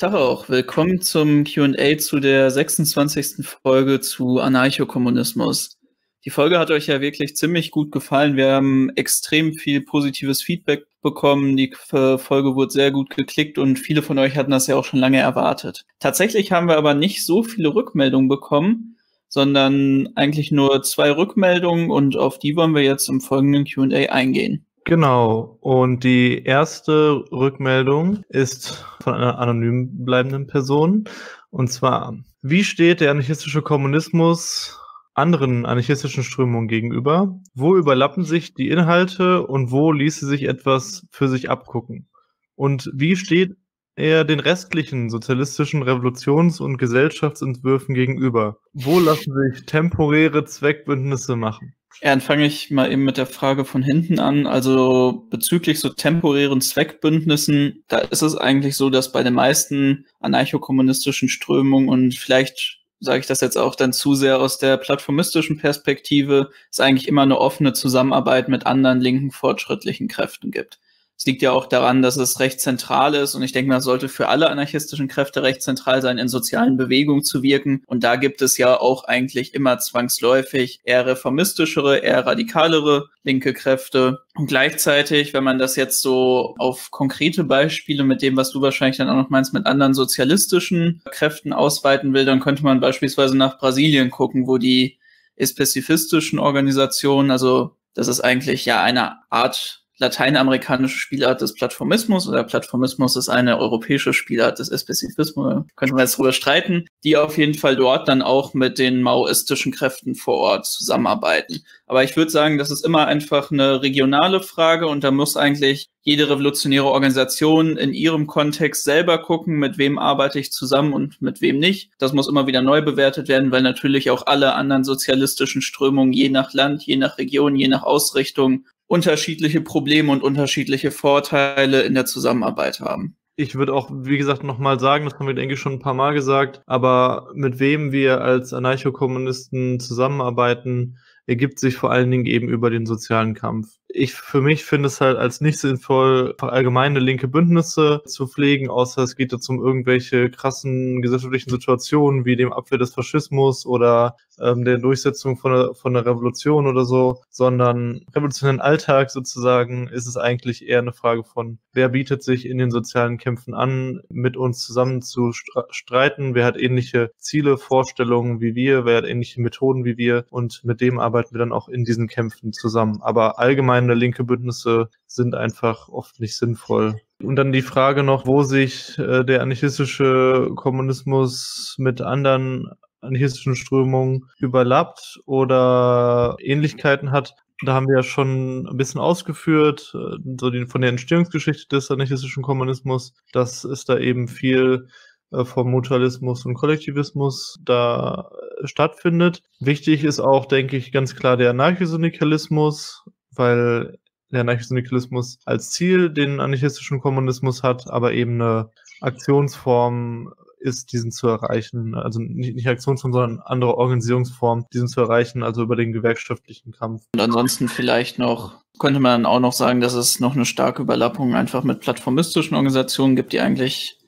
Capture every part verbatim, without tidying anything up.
Tag auch, willkommen zum Q und A zu der sechsundzwanzigsten Folge zu Anarchokommunismus. Die Folge hat euch ja wirklich ziemlich gut gefallen. Wir haben extrem viel positives Feedback bekommen. Die Folge wurde sehr gut geklickt und viele von euch hatten das ja auch schon lange erwartet. Tatsächlich haben wir aber nicht so viele Rückmeldungen bekommen, sondern eigentlich nur zwei Rückmeldungen und auf die wollen wir jetzt im folgenden Q und A eingehen. Genau, und die erste Rückmeldung ist von einer anonym bleibenden Person, und zwar: Wie steht der anarchistische Kommunismus anderen anarchistischen Strömungen gegenüber? Wo überlappen sich die Inhalte und wo ließe sich etwas für sich abgucken? Und wie steht er den restlichen sozialistischen Revolutions- und Gesellschaftsentwürfen gegenüber? Wo lassen sich temporäre Zweckbündnisse machen? Ja, dann fange ich mal eben mit der Frage von hinten an. Also bezüglich so temporären Zweckbündnissen, da ist es eigentlich so, dass bei den meisten anarchokommunistischen Strömungen, und vielleicht sage ich das jetzt auch dann zu sehr aus der plattformistischen Perspektive, es eigentlich immer eine offene Zusammenarbeit mit anderen linken fortschrittlichen Kräften gibt. Es liegt ja auch daran, dass es recht zentral ist, und ich denke, das sollte für alle anarchistischen Kräfte recht zentral sein, in sozialen Bewegungen zu wirken. Und da gibt es ja auch eigentlich immer zwangsläufig eher reformistischere, eher radikalere linke Kräfte. Und gleichzeitig, wenn man das jetzt so auf konkrete Beispiele mit dem, was du wahrscheinlich dann auch noch meinst, mit anderen sozialistischen Kräften ausweiten will, dann könnte man beispielsweise nach Brasilien gucken, wo die spezifistischen Organisationen, also das ist eigentlich ja eine Art lateinamerikanische Spielart des Plattformismus, oder Plattformismus ist eine europäische Spielart des Espezifismus, könnte man jetzt drüber streiten, die auf jeden Fall dort dann auch mit den maoistischen Kräften vor Ort zusammenarbeiten. Aber ich würde sagen, das ist immer einfach eine regionale Frage, und da muss eigentlich jede revolutionäre Organisation in ihrem Kontext selber gucken, mit wem arbeite ich zusammen und mit wem nicht. Das muss immer wieder neu bewertet werden, weil natürlich auch alle anderen sozialistischen Strömungen je nach Land, je nach Region, je nach Ausrichtung unterschiedliche Probleme und unterschiedliche Vorteile in der Zusammenarbeit haben. Ich würde auch, wie gesagt, nochmal sagen, das haben wir, denke ich, schon ein paar Mal gesagt, aber mit wem wir als Anarchokommunisten zusammenarbeiten, ergibt sich vor allen Dingen eben über den sozialen Kampf. Ich für mich finde es halt als nicht sinnvoll, allgemeine linke Bündnisse zu pflegen, außer es geht jetzt um irgendwelche krassen gesellschaftlichen Situationen wie dem Abwehr des Faschismus oder ähm, der Durchsetzung von der, von der Revolution oder so, sondern revolutionären Alltag sozusagen ist es eigentlich eher eine Frage von, wer bietet sich in den sozialen Kämpfen an, mit uns zusammen zu streiten, wer hat ähnliche Ziele, Vorstellungen wie wir, wer hat ähnliche Methoden wie wir, und mit dem arbeiten wir dann auch in diesen Kämpfen zusammen. Aber allgemeine linke Bündnisse sind einfach oft nicht sinnvoll. Und dann die Frage noch, wo sich äh, der anarchistische Kommunismus mit anderen anarchistischen Strömungen überlappt oder Ähnlichkeiten hat. Da haben wir ja schon ein bisschen ausgeführt, äh, so die, von der Entstehungsgeschichte des anarchistischen Kommunismus, dass es da eben viel äh, vom Mutualismus und Kollektivismus da stattfindet. Wichtig ist auch, denke ich, ganz klar der Anarchosyndikalismus, weil der Anarchosyndikalismus als Ziel den anarchistischen Kommunismus hat, aber eben eine Aktionsform ist, diesen zu erreichen, also nicht, nicht Aktionsform, sondern andere Organisierungsform, diesen zu erreichen, also über den gewerkschaftlichen Kampf. Und ansonsten vielleicht noch, könnte man auch noch sagen, dass es noch eine starke Überlappung einfach mit plattformistischen Organisationen gibt, die eigentlich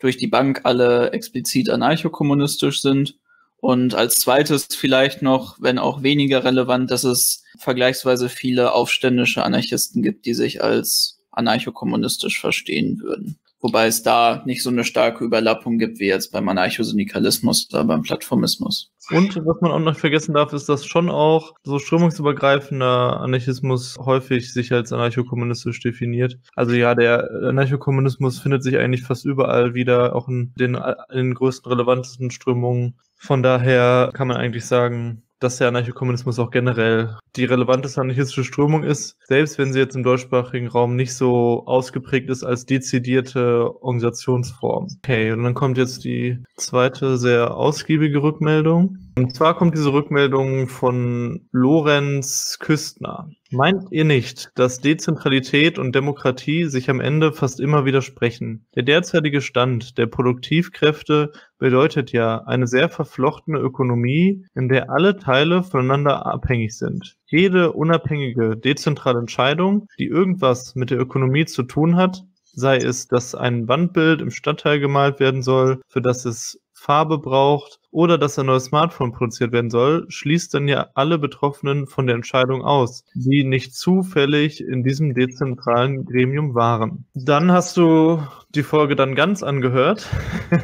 durch die Bank alle explizit anarchokommunistisch sind. Und als zweites vielleicht noch, wenn auch weniger relevant, dass es vergleichsweise viele aufständische Anarchisten gibt, die sich als anarchokommunistisch verstehen würden. Wobei es da nicht so eine starke Überlappung gibt wie jetzt beim Anarchosyndikalismus oder beim Plattformismus. Und was man auch noch vergessen darf, ist, dass schon auch so strömungsübergreifender Anarchismus häufig sich als anarchokommunistisch definiert. Also ja, der Anarchokommunismus findet sich eigentlich fast überall wieder, auch in den, in den größten, relevantesten Strömungen. Von daher kann man eigentlich sagen, dass der Anarchokommunismus auch generell die relevanteste anarchistische Strömung ist, selbst wenn sie jetzt im deutschsprachigen Raum nicht so ausgeprägt ist als dezidierte Organisationsform. Okay, und dann kommt jetzt die zweite sehr ausgiebige Rückmeldung. Und zwar kommt diese Rückmeldung von Lorenz Küstner. Meint ihr nicht, dass Dezentralität und Demokratie sich am Ende fast immer widersprechen? Der derzeitige Stand der Produktivkräfte bedeutet ja eine sehr verflochtene Ökonomie, in der alle Teile voneinander abhängig sind. Jede unabhängige, dezentrale Entscheidung, die irgendwas mit der Ökonomie zu tun hat, sei es, dass ein Wandbild im Stadtteil gemalt werden soll, für das es Farbe braucht, oder dass ein neues Smartphone produziert werden soll, schließt dann ja alle Betroffenen von der Entscheidung aus, die nicht zufällig in diesem dezentralen Gremium waren. Dann hast du die Folge dann ganz angehört.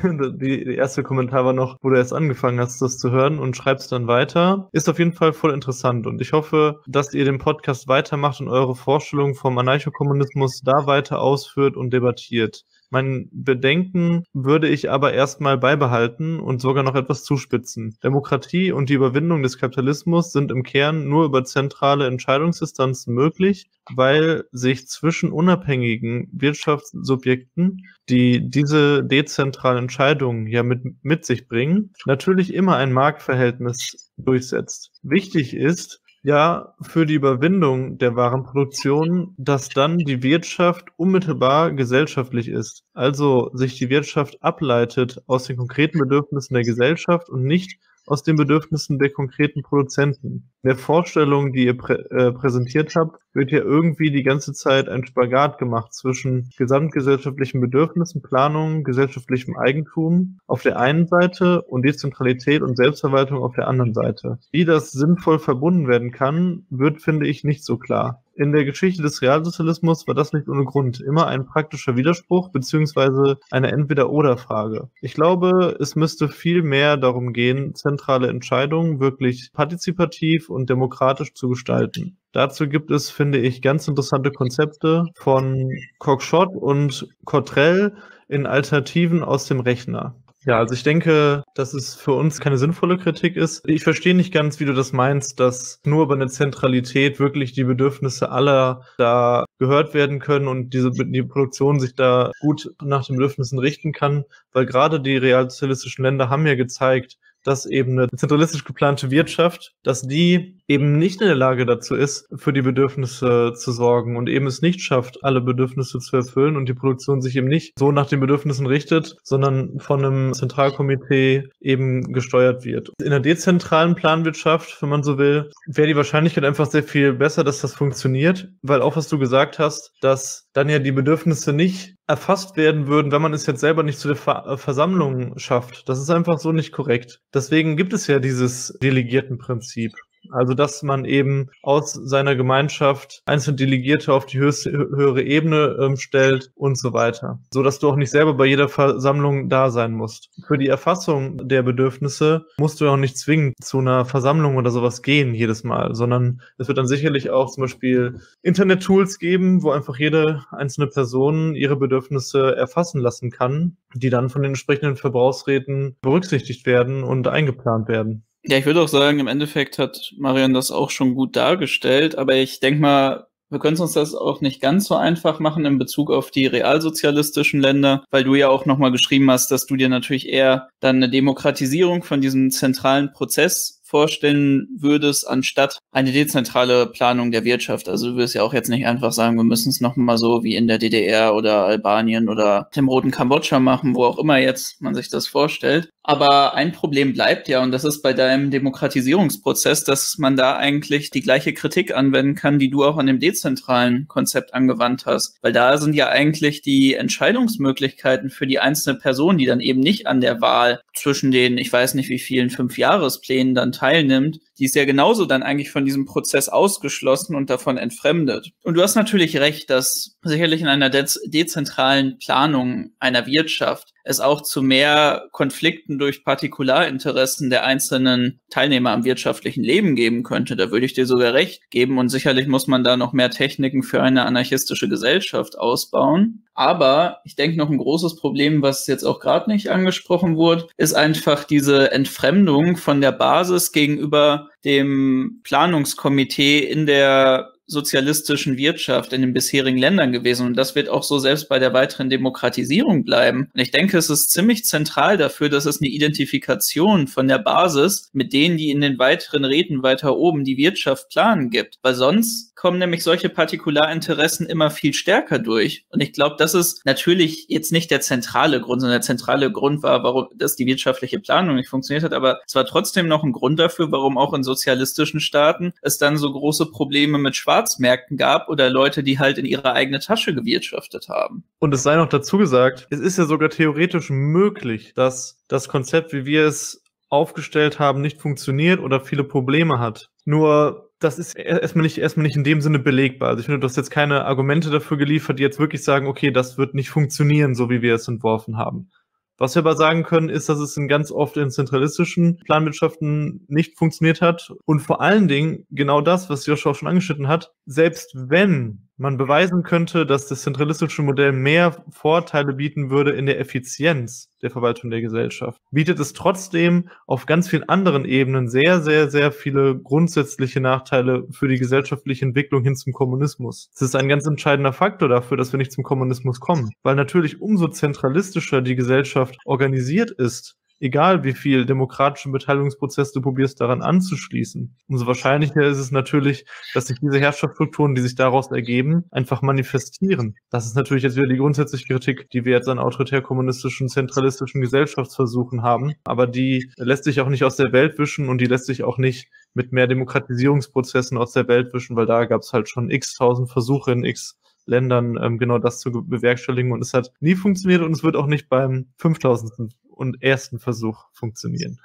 die, die erste Kommentar war noch, wo du erst angefangen hast, das zu hören, und schreibst dann weiter. Ist auf jeden Fall voll interessant, und ich hoffe, dass ihr den Podcast weitermacht und eure Vorstellungen vom Anarchokommunismus da weiter ausführt und debattiert. Mein Bedenken würde ich aber erstmal beibehalten und sogar noch etwas zuspitzen. Demokratie und die Überwindung des Kapitalismus sind im Kern nur über zentrale Entscheidungsinstanzen möglich, weil sich zwischen unabhängigen Wirtschaftssubjekten, die diese dezentralen Entscheidungen ja mit, mit sich bringen, natürlich immer ein Marktverhältnis durchsetzt. Wichtig ist, ja, für die Überwindung der Warenproduktion, dass dann die Wirtschaft unmittelbar gesellschaftlich ist. Also sich die Wirtschaft ableitet aus den konkreten Bedürfnissen der Gesellschaft und nicht aus den Bedürfnissen der konkreten Produzenten. In der Vorstellung, die ihr prä äh, präsentiert habt, wird ja irgendwie die ganze Zeit ein Spagat gemacht zwischen gesamtgesellschaftlichen Bedürfnissen, Planung, gesellschaftlichem Eigentum auf der einen Seite und Dezentralität und Selbstverwaltung auf der anderen Seite. Wie das sinnvoll verbunden werden kann, wird, finde ich, nicht so klar. In der Geschichte des Realsozialismus war das nicht ohne Grund. Immer ein praktischer Widerspruch bzw. eine Entweder-oder-Frage. Ich glaube, es müsste viel mehr darum gehen, zentrale Entscheidungen wirklich partizipativ und demokratisch zu gestalten. Dazu gibt es, finde ich, ganz interessante Konzepte von Cockshott und Cottrell in Alternativen aus dem Rechner. Ja, also ich denke, dass es für uns keine sinnvolle Kritik ist. Ich verstehe nicht ganz, wie du das meinst, dass nur über eine Zentralität wirklich die Bedürfnisse aller da gehört werden können und diese, die Produktion sich da gut nach den Bedürfnissen richten kann, weil gerade die realsozialistischen Länder haben ja gezeigt, dass eben eine zentralistisch geplante Wirtschaft, dass die eben nicht in der Lage dazu ist, für die Bedürfnisse zu sorgen und eben es nicht schafft, alle Bedürfnisse zu erfüllen und die Produktion sich eben nicht so nach den Bedürfnissen richtet, sondern von einem Zentralkomitee eben gesteuert wird. In der dezentralen Planwirtschaft, wenn man so will, wäre die Wahrscheinlichkeit einfach sehr viel besser, dass das funktioniert, weil auch was du gesagt hast, dass dann ja die Bedürfnisse nicht erfasst werden würden, wenn man es jetzt selber nicht zu der Ver- Versammlung schafft. Das ist einfach so nicht korrekt. Deswegen gibt es ja dieses Delegiertenprinzip. Also, dass man eben aus seiner Gemeinschaft einzelne Delegierte auf die höchste, höhere Ebene ähm, stellt und so weiter. So dass du auch nicht selber bei jeder Versammlung da sein musst. Für die Erfassung der Bedürfnisse musst du auch nicht zwingend zu einer Versammlung oder sowas gehen jedes Mal, sondern es wird dann sicherlich auch zum Beispiel Internet-Tools geben, wo einfach jede einzelne Person ihre Bedürfnisse erfassen lassen kann, die dann von den entsprechenden Verbrauchsräten berücksichtigt werden und eingeplant werden. Ja, ich würde auch sagen, im Endeffekt hat Marian das auch schon gut dargestellt, aber ich denke mal, wir können uns das auch nicht ganz so einfach machen in Bezug auf die realsozialistischen Länder, weil du ja auch nochmal geschrieben hast, dass du dir natürlich eher dann eine Demokratisierung von diesem zentralen Prozess vorstellen würdest, anstatt eine dezentrale Planung der Wirtschaft. Also du wirst ja auch jetzt nicht einfach sagen, wir müssen es nochmal so wie in der D D R oder Albanien oder dem Roten Kambodscha machen, wo auch immer jetzt man sich das vorstellt. Aber ein Problem bleibt ja, und das ist bei deinem Demokratisierungsprozess, dass man da eigentlich die gleiche Kritik anwenden kann, die du auch an dem dezentralen Konzept angewandt hast. Weil da sind ja eigentlich die Entscheidungsmöglichkeiten für die einzelne Person, die dann eben nicht an der Wahl zwischen den, ich weiß nicht wie vielen, Fünfjahresplänen dann teilnimmt, die ist ja genauso dann eigentlich von diesem Prozess ausgeschlossen und davon entfremdet. Und du hast natürlich recht, dass sicherlich in einer dez- dezentralen Planung einer Wirtschaft es auch zu mehr Konflikten durch Partikularinteressen der einzelnen Teilnehmer am wirtschaftlichen Leben geben könnte. Da würde ich dir sogar recht geben, und sicherlich muss man da noch mehr Techniken für eine anarchistische Gesellschaft ausbauen. Aber ich denke, noch ein großes Problem, was jetzt auch gerade nicht angesprochen wurde, ist einfach diese Entfremdung von der Basis gegenüber dem Planungskomitee in der sozialistischen Wirtschaft in den bisherigen Ländern gewesen. Und das wird auch so selbst bei der weiteren Demokratisierung bleiben. Und ich denke, es ist ziemlich zentral dafür, dass es eine Identifikation von der Basis mit denen, die in den weiteren Räten weiter oben die Wirtschaft planen, gibt. Weil sonst kommen nämlich solche Partikularinteressen immer viel stärker durch. Und ich glaube, das ist natürlich jetzt nicht der zentrale Grund, sondern der zentrale Grund war, warum dass die wirtschaftliche Planung nicht funktioniert hat. Aber es war trotzdem noch ein Grund dafür, warum auch in sozialistischen Staaten es dann so große Probleme mit Schwarz Schwarzmärkten gab oder Leute, die halt in ihre eigene Tasche gewirtschaftet haben. Und es sei noch dazu gesagt, es ist ja sogar theoretisch möglich, dass das Konzept, wie wir es aufgestellt haben, nicht funktioniert oder viele Probleme hat. Nur das ist erstmal nicht, erstmal nicht in dem Sinne belegbar. Also ich finde, du hast jetzt keine Argumente dafür geliefert, die jetzt wirklich sagen, okay, das wird nicht funktionieren, so wie wir es entworfen haben. Was wir aber sagen können, ist, dass es in ganz oft in zentralistischen Planwirtschaften nicht funktioniert hat. Und vor allen Dingen genau das, was Joshua auch schon angeschnitten hat, selbst wenn man beweisen könnte, dass das zentralistische Modell mehr Vorteile bieten würde in der Effizienz der Verwaltung der Gesellschaft, bietet es trotzdem auf ganz vielen anderen Ebenen sehr, sehr, sehr viele grundsätzliche Nachteile für die gesellschaftliche Entwicklung hin zum Kommunismus. Es ist ein ganz entscheidender Faktor dafür, dass wir nicht zum Kommunismus kommen, weil natürlich umso zentralistischer die Gesellschaft organisiert ist, egal wie viel demokratischen Beteiligungsprozess du probierst, daran anzuschließen, umso wahrscheinlicher ist es natürlich, dass sich diese Herrschaftsstrukturen, die sich daraus ergeben, einfach manifestieren. Das ist natürlich jetzt wieder die grundsätzliche Kritik, die wir jetzt an autoritär-kommunistischen, zentralistischen Gesellschaftsversuchen haben, aber die lässt sich auch nicht aus der Welt wischen und die lässt sich auch nicht mit mehr Demokratisierungsprozessen aus der Welt wischen, weil da gab es halt schon x-tausend Versuche in x Ländern, ähm, genau das zu bewerkstelligen und es hat nie funktioniert und es wird auch nicht beim fünftausendsten und ersten Versuch funktionieren.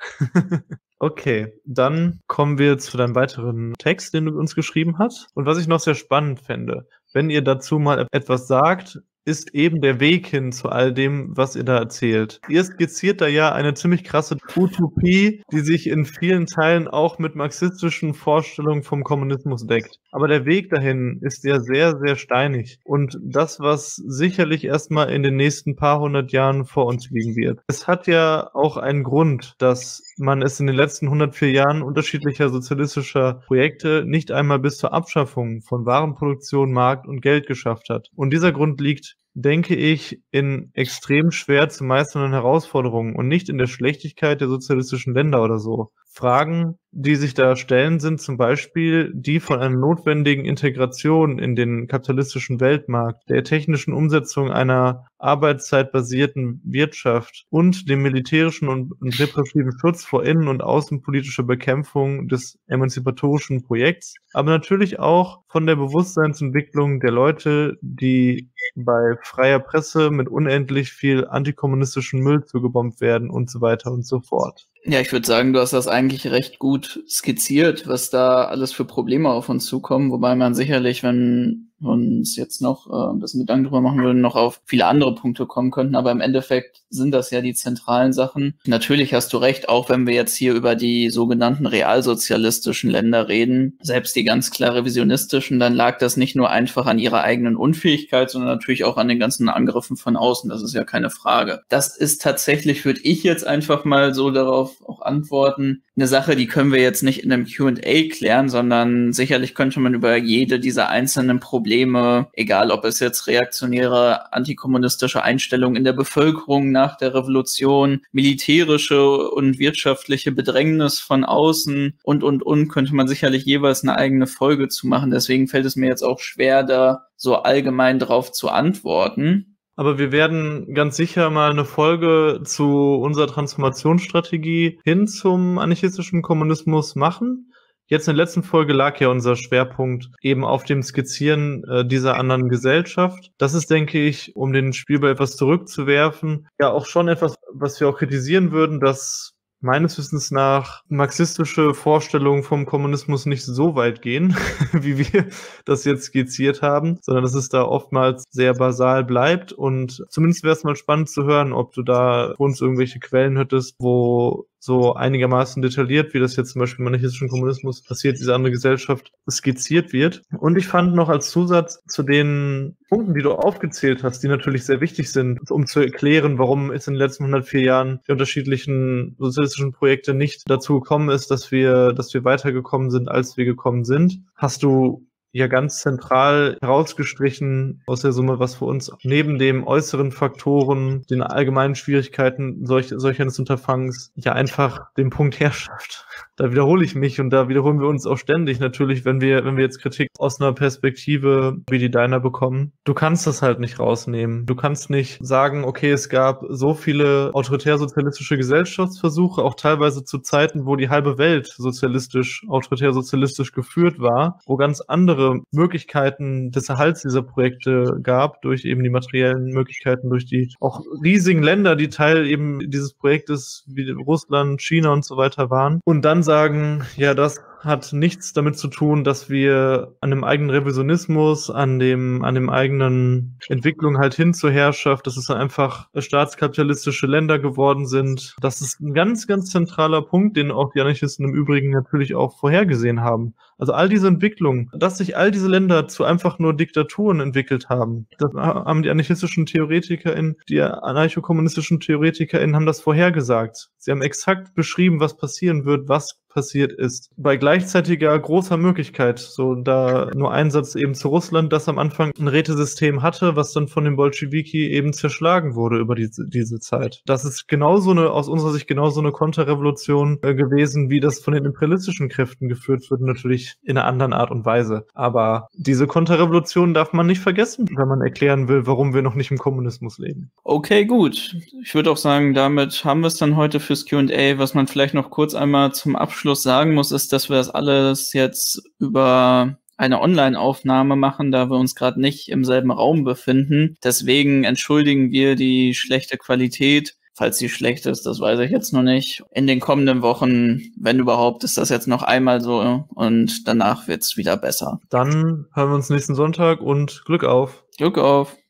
Okay, dann kommen wir zu deinem weiteren Text, den du uns geschrieben hast. Und was ich noch sehr spannend fände, wenn ihr dazu mal etwas sagt, ist eben der Weg hin zu all dem, was ihr da erzählt. Ihr skizziert da ja eine ziemlich krasse Utopie, die sich in vielen Teilen auch mit marxistischen Vorstellungen vom Kommunismus deckt. Aber der Weg dahin ist ja sehr, sehr steinig. Und das, was sicherlich erstmal in den nächsten paar hundert Jahren vor uns liegen wird. Es hat ja auch einen Grund, dass man es in den letzten hundertvier Jahren unterschiedlicher sozialistischer Projekte nicht einmal bis zur Abschaffung von Warenproduktion, Markt und Geld geschafft hat. Und dieser Grund liegt, denke ich, in extrem schwer zu meisternden Herausforderungen und nicht in der Schlechtigkeit der sozialistischen Länder oder so. Fragen, die sich da stellen, sind zum Beispiel die von einer notwendigen Integration in den kapitalistischen Weltmarkt, der technischen Umsetzung einer arbeitszeitbasierten Wirtschaft und dem militärischen und repressiven Schutz vor innen- und außenpolitischer Bekämpfung des emanzipatorischen Projekts, aber natürlich auch von der Bewusstseinsentwicklung der Leute, die bei freier Presse mit unendlich viel antikommunistischen Müll zugebombt werden und so weiter und so fort. Ja, ich würde sagen, du hast das eigentlich recht gut skizziert, was da alles für Probleme auf uns zukommen, wobei man sicherlich, wenn uns jetzt noch äh, ein bisschen Gedanken drüber machen würden, noch auf viele andere Punkte kommen könnten, aber im Endeffekt sind das ja die zentralen Sachen. Natürlich hast du recht, auch wenn wir jetzt hier über die sogenannten realsozialistischen Länder reden, selbst die ganz klar revisionistischen, dann lag das nicht nur einfach an ihrer eigenen Unfähigkeit, sondern natürlich auch an den ganzen Angriffen von außen, das ist ja keine Frage. Das ist tatsächlich, würde ich jetzt einfach mal so darauf auch antworten, eine Sache, die können wir jetzt nicht in einem Q und A klären, sondern sicherlich könnte man über jede dieser einzelnen Probleme, egal ob es jetzt reaktionäre, antikommunistische Einstellungen in der Bevölkerung nach der Revolution, militärische und wirtschaftliche Bedrängnis von außen und, und, und, könnte man sicherlich jeweils eine eigene Folge zu machen. Deswegen fällt es mir jetzt auch schwer, da so allgemein drauf zu antworten. Aber wir werden ganz sicher mal eine Folge zu unserer Transformationsstrategie hin zum anarchistischen Kommunismus machen. Jetzt in der letzten Folge lag ja unser Schwerpunkt eben auf dem Skizzieren äh, dieser anderen Gesellschaft. Das ist, denke ich, um den Spielball etwas zurückzuwerfen, ja auch schon etwas, was wir auch kritisieren würden, dass meines Wissens nach marxistische Vorstellungen vom Kommunismus nicht so weit gehen, wie wir das jetzt skizziert haben, sondern dass es da oftmals sehr basal bleibt. Und zumindest wäre es mal spannend zu hören, ob du da für uns irgendwelche Quellen hättest, wo so einigermaßen detailliert, wie das jetzt zum Beispiel im anarchistischen Kommunismus passiert, diese andere Gesellschaft skizziert wird. Und ich fand noch als Zusatz zu den Punkten, die du aufgezählt hast, die natürlich sehr wichtig sind, um zu erklären, warum es in den letzten hundertvier Jahren die unterschiedlichen sozialistischen Projekte nicht dazu gekommen ist, dass wir, dass wir weitergekommen sind, als wir gekommen sind. Hast du ja ganz zentral herausgestrichen aus der Summe, was für uns neben den äußeren Faktoren, den allgemeinen Schwierigkeiten solch, solch eines Unterfangs ja einfach den Punkt Herrschaft. Da wiederhole ich mich und da wiederholen wir uns auch ständig natürlich, wenn wir, wenn wir jetzt Kritik aus einer Perspektive wie die deiner bekommen. Du kannst das halt nicht rausnehmen. Du kannst nicht sagen, okay, es gab so viele autoritär-sozialistische Gesellschaftsversuche, auch teilweise zu Zeiten, wo die halbe Welt sozialistisch, autoritär-sozialistisch geführt war, wo ganz andere andere Möglichkeiten des Erhalts dieser Projekte gab, durch eben die materiellen Möglichkeiten, durch die auch riesigen Länder, die Teil eben dieses Projektes wie Russland, China und so weiter waren. Und dann sagen, ja, das hat nichts damit zu tun, dass wir an dem eigenen Revisionismus, an dem, an dem eigenen Entwicklung halt hin zur Herrschaft, dass es einfach staatskapitalistische Länder geworden sind. Das ist ein ganz, ganz zentraler Punkt, den auch die Anarchisten im Übrigen natürlich auch vorhergesehen haben. Also all diese Entwicklungen, dass sich all diese Länder zu einfach nur Diktaturen entwickelt haben, das haben die anarchistischen TheoretikerInnen, die anarchokommunistischen TheoretikerInnen haben das vorhergesagt. Sie haben exakt beschrieben, was passieren wird, was passiert ist. Bei gleichzeitiger großer Möglichkeit, so da nur ein Satz eben zu Russland, das am Anfang ein Rätesystem hatte, was dann von den Bolschewiki eben zerschlagen wurde über die, diese Zeit. Das ist genauso eine, aus unserer Sicht genauso eine Konterrevolution äh, gewesen, wie das von den imperialistischen Kräften geführt wird, natürlich in einer anderen Art und Weise. Aber diese Konterrevolution darf man nicht vergessen, wenn man erklären will, warum wir noch nicht im Kommunismus leben. Okay, gut. Ich würde auch sagen, damit haben wir es dann heute fürs Q und A. Was man vielleicht noch kurz einmal zum Abschluss Schluss sagen muss, ist, dass wir das alles jetzt über eine Online-Aufnahme machen, da wir uns gerade nicht im selben Raum befinden. Deswegen entschuldigen wir die schlechte Qualität. Falls sie schlecht ist, das weiß ich jetzt noch nicht. In den kommenden Wochen, wenn überhaupt, ist das jetzt noch einmal so und danach wird es wieder besser. Dann hören wir uns nächsten Sonntag und Glück auf. Glück auf.